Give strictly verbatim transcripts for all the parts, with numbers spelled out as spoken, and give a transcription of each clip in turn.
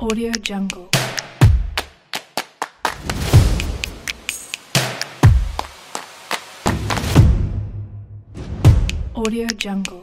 AudioJungle. AudioJungle. AudioJungle.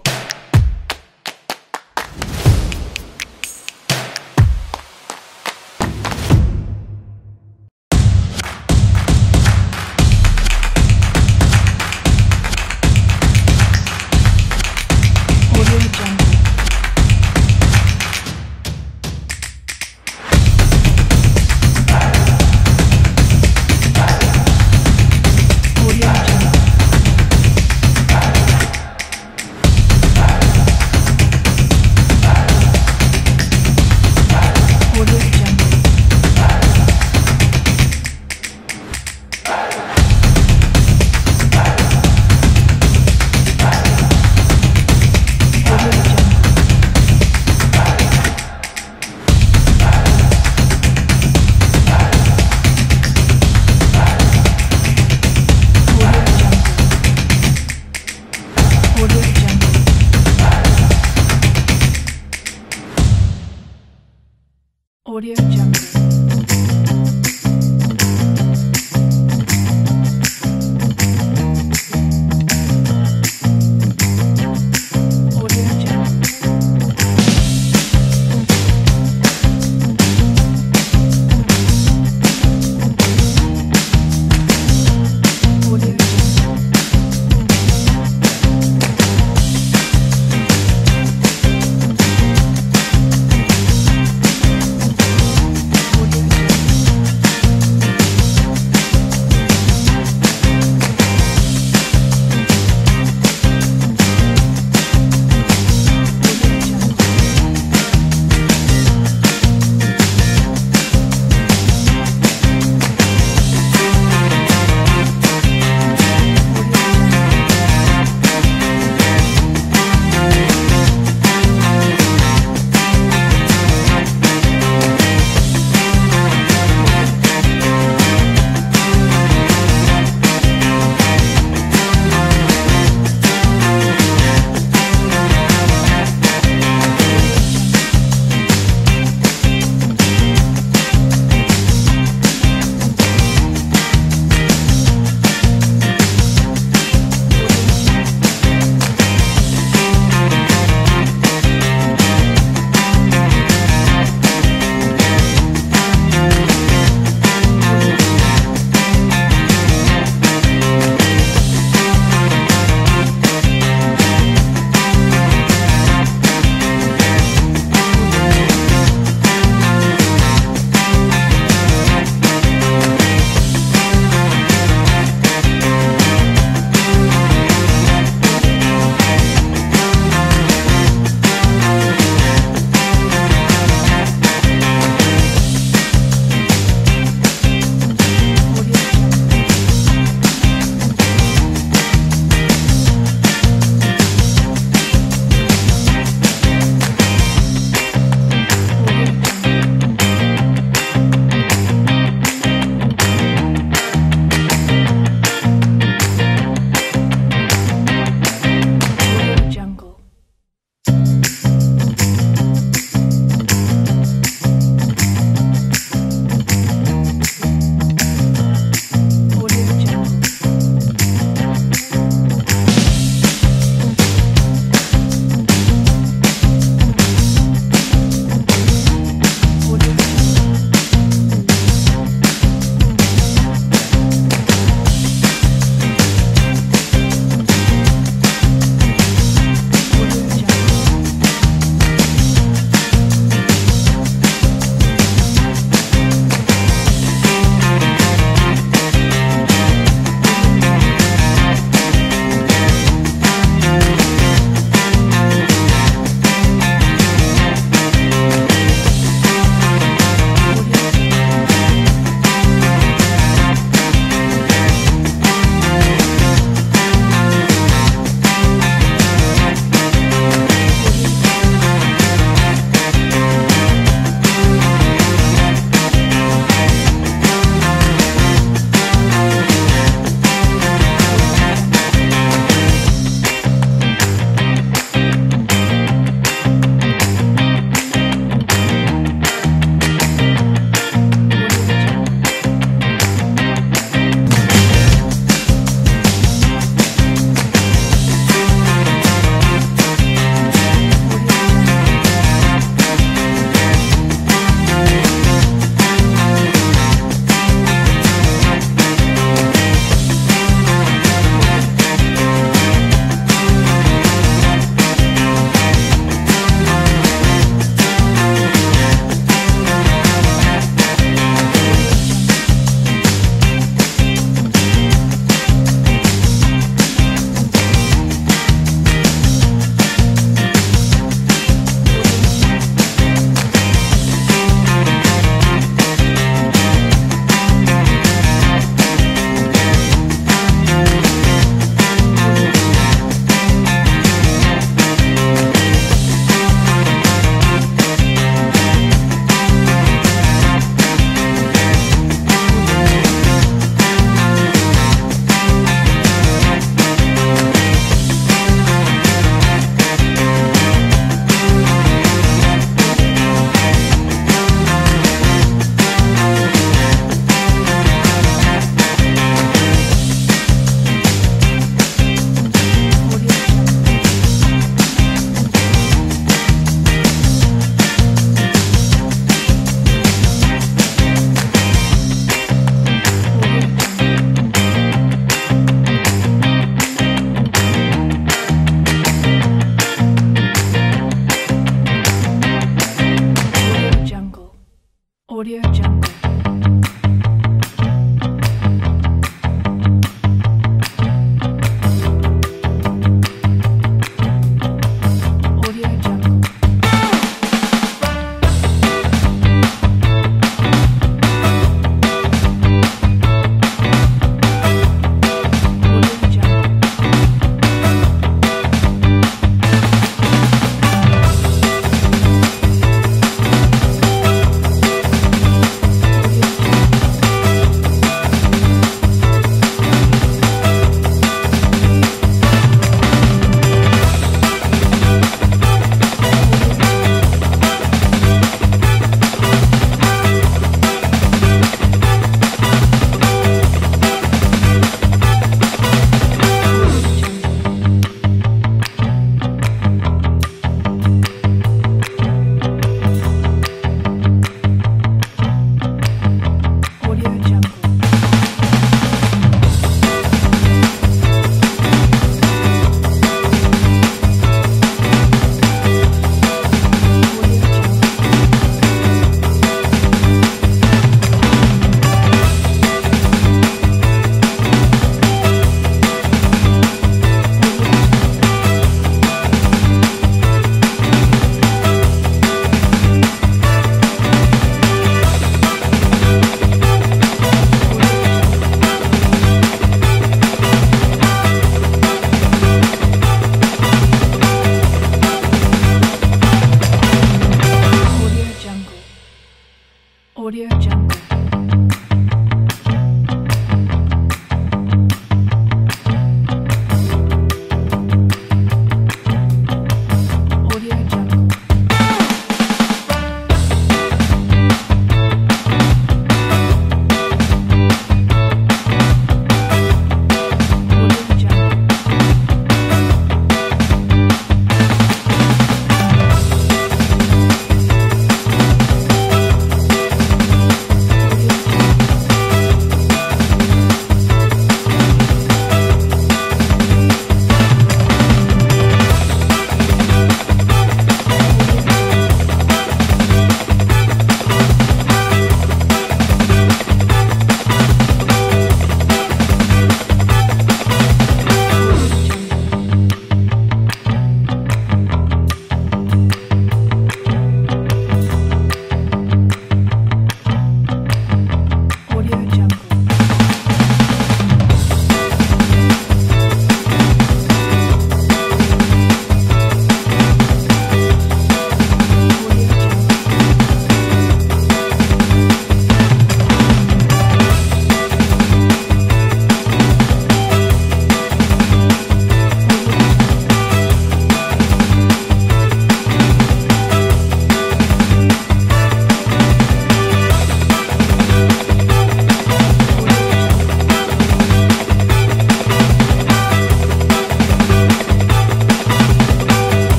AudioJungle. AudioJungle.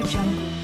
AudioJungle.